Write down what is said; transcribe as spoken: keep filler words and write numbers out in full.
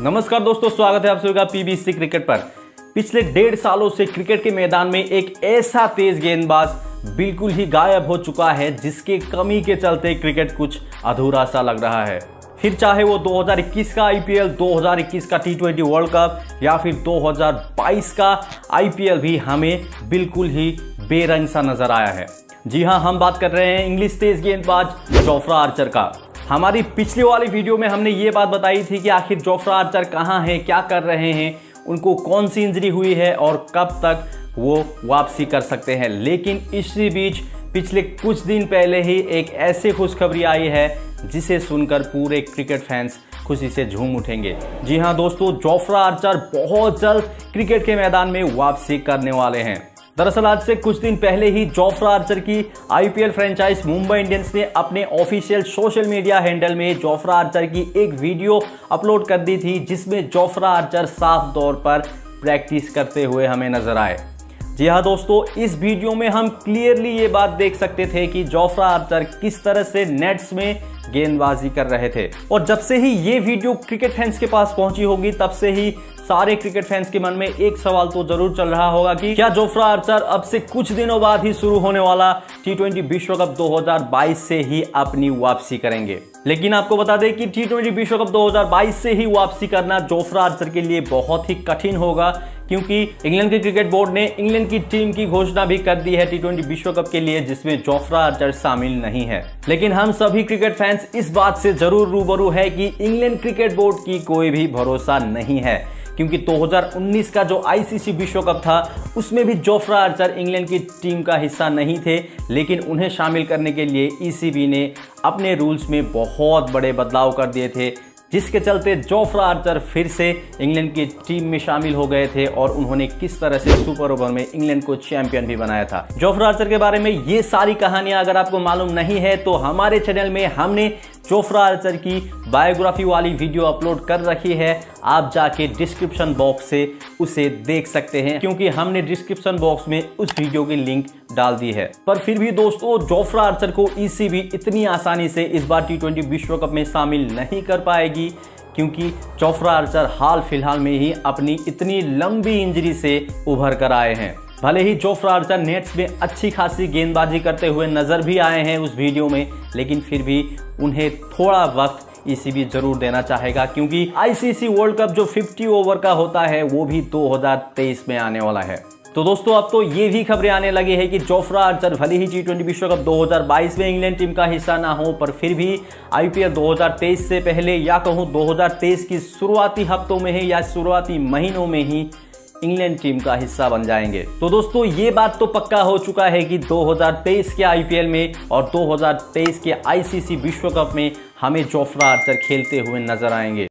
नमस्कार दोस्तों, स्वागत है आप सभी का पीबीसी क्रिकेट पर। पिछले डेढ़ सालों से क्रिकेट के मैदान में एक ऐसा तेज गेंदबाज बिल्कुल ही गायब हो चुका है जिसके कमी के चलते क्रिकेट कुछ अधूरा सा लग रहा है। फिर चाहे वो दो हज़ार इक्कीस का आईपीएल, दो हज़ार इक्कीस का टी ट्वेंटी वर्ल्ड कप या फिर दो हज़ार बाईस का आईपीएल भी हमें बिल्कुल ही बेरंग सा नजर आया है। जी हाँ, हम बात कर रहे हैं इंग्लिश तेज गेंदबाज जोफ्रा आर्चर का। हमारी पिछली वाली वीडियो में हमने ये बात बताई थी कि आखिर जोफ्रा आर्चर कहाँ हैं, क्या कर रहे हैं, उनको कौन सी इंजरी हुई है और कब तक वो वापसी कर सकते हैं। लेकिन इसी बीच पिछले कुछ दिन पहले ही एक ऐसी खुशखबरी आई है जिसे सुनकर पूरे क्रिकेट फैंस खुशी से झूम उठेंगे। जी हाँ दोस्तों, जोफ्रा आर्चर बहुत जल्द क्रिकेट के मैदान में वापसी करने वाले हैं। दरअसल आज से कुछ दिन पहले ही जोफ्रा आर्चर की आईपीएल फ्रेंचाइज मुंबई इंडियंस ने अपने ऑफिशियल सोशल मीडिया हैंडल में जोफ्रा आर्चर की एक वीडियो अपलोड कर दी थी जिसमें जोफ्रा आर्चर साफ तौर पर प्रैक्टिस करते हुए हमें नजर आए। जी हाँ दोस्तों, इस वीडियो में हम क्लियरली ये बात देख सकते थे कि जोफ्रा आर्चर किस तरह से नेट्स में गेंदबाजी कर रहे थे। और जब से ही ये वीडियो क्रिकेट फैंस के पास पहुंची होगी तब से ही सारे क्रिकेट फैंस के मन में एक सवाल तो जरूर चल रहा होगा कि क्या जोफ्रा आर्चर अब से कुछ दिनों बाद ही शुरू होने वाला टी ट्वेंटी विश्व कप दो हज़ार बाईस से ही अपनी वापसी करेंगे। लेकिन आपको बता दें कि टी ट्वेंटी विश्व कप दो हज़ार बाईस से ही वापसी करना जोफ्रा आर्चर के लिए बहुत ही कठिन होगा, क्योंकि इंग्लैंड के क्रिकेट बोर्ड ने इंग्लैंड की टीम की घोषणा भी कर दी है टी ट्वेंटी विश्व कप के लिए, जिसमें जोफ्रा आर्चर शामिल नहीं है। लेकिन हम सभी क्रिकेट फैंस इस बात से जरूर रूबरू है कि इंग्लैंड क्रिकेट बोर्ड की कोई भी भरोसा नहीं है, क्योंकि दो हज़ार उन्नीस का जो आईसीसी विश्व कप था उसमें भी जोफ्रा आर्चर इंग्लैंड की टीम का हिस्सा नहीं थे, लेकिन उन्हें शामिल करने के लिए ईसीबी ने अपने रूल्स में बहुत बड़े बदलाव कर दिए थे, जिसके चलते जोफ्रा आर्चर फिर से इंग्लैंड की टीम में शामिल हो गए थे और उन्होंने किस तरह से सुपर ओवर में इंग्लैंड को चैंपियन भी बनाया था। जोफ्रा आर्चर के बारे में ये सारी कहानियां अगर आपको मालूम नहीं है तो हमारे चैनल में हमने जोफ्रा आर्चर की बायोग्राफी वाली वीडियो अपलोड कर रखी है, आप जाके डिस्क्रिप्शन बॉक्स से उसे देख सकते हैं, क्योंकि हमने डिस्क्रिप्शन बॉक्स में उस वीडियो की लिंक डाल दी है। पर फिर भी दोस्तों, जोफ्रा आर्चर को ईसीबी इतनी आसानी से इस बार टी ट्वेंटी विश्व कप में शामिल नहीं कर पाएगी, क्योंकि जोफ्रा आर्चर हाल फिलहाल में ही अपनी इतनी लंबी इंजरी से उभर कर आए हैं। भले ही जोफ्रा आर्चर नेट्स में अच्छी खासी गेंदबाजी करते हुए नजर भी आए हैं उस वीडियो में, लेकिन फिर भी उन्हें थोड़ा वक्त ईसीबी जरूर देना चाहेगा, क्योंकि आईसीसी वर्ल्ड कप जो पचास ओवर का होता है वो भी दो हज़ार तेईस में आने वाला है। तो दोस्तों, अब तो ये भी खबरें आने लगी है कि जोफ्रा आर्चर भले ही टी ट्वेंटी विश्व कप दो हज़ार बाईस में इंग्लैंड टीम का हिस्सा ना हो, पर फिर भी आईपीएल दो हज़ार तेईस से पहले या कहूँ दो हज़ार तेईस की शुरुआती हफ्तों में ही या शुरुआती महीनों में ही इंग्लैंड टीम का हिस्सा बन जाएंगे। तो दोस्तों, ये बात तो पक्का हो चुका है कि दो हज़ार तेईस के आईपीएल में और दो हज़ार तेईस के आईसीसी विश्व कप में हमें जोफ्रा आर्चर खेलते हुए नजर आएंगे।